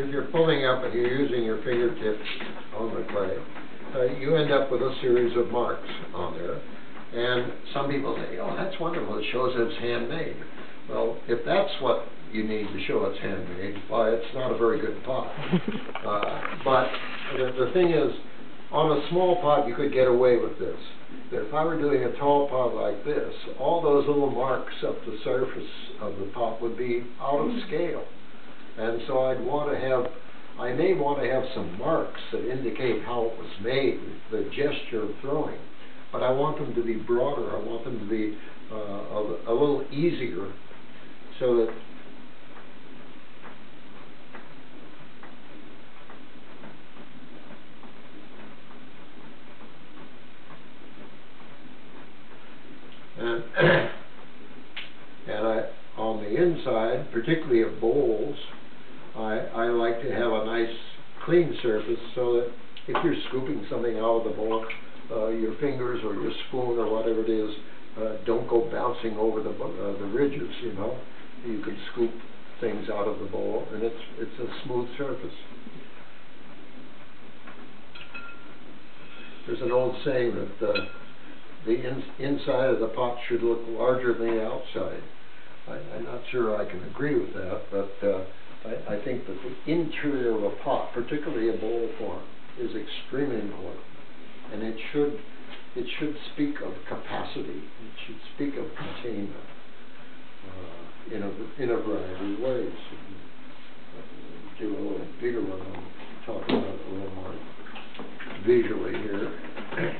if you're pulling up and you're using your fingertips on the clay, you end up with a series of marks on there. And some people say, oh, that's wonderful, it shows it's handmade. Well, if that's what you need to show it's handmade, why, it's not a very good pot. But the thing is, on a small pot, you could get away with this. But if I were doing a tall pot like this, all those little marks up the surface of the pot would be out of scale. And so I'd want to have, I may want to have some marks that indicate how it was made, the gesture of throwing. But I want them to be broader. I want them to be a little easier, so that and I, on the inside, particularly of bowls, I like to have a nice clean surface, so that if you're scooping something out of the bowl, your fingers or your spoon or whatever it is don't go bouncing over the ridges, you know. You can scoop things out of the bowl, and it's a smooth surface. There's an old saying that the inside of the pot should look larger than the outside. I'm not sure I can agree with that, but I think that the interior of a pot, particularly a bowl form, is extremely important. And it should speak of capacity. It should speak of containment in a variety of ways. Do a little bigger one. I'll talk about it a little more visually here.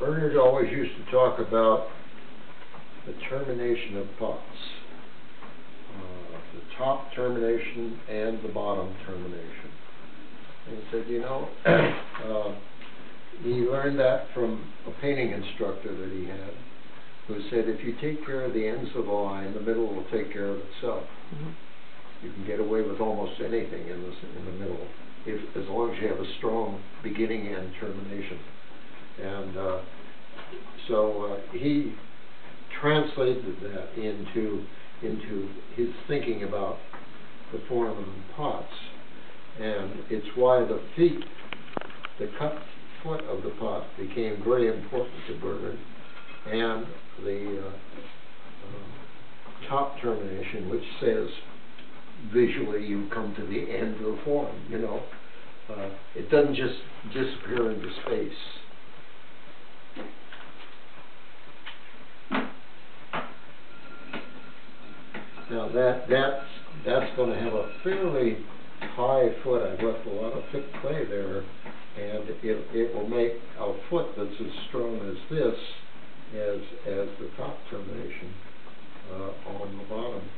Bernard always used to talk about the termination of pots, the top termination and the bottom termination. And he said, you know, he learned that from a painting instructor that he had, who said, if you take care of the ends of the line, the middle will take care of itself. Mm-hmm. You can get away with almost anything in the middle, as long as you have a strong beginning and termination. And so he translated that into his thinking about the form of the pots, and it's why the cut foot of the pot became very important to Bernard, and the top termination, which says visually you come to the end of the form. You know, it doesn't just disappear into space. Now that's going to have a fairly high foot. I've left a lot of thick clay there, and it will make a foot that's as strong as this, as the top termination on the bottom.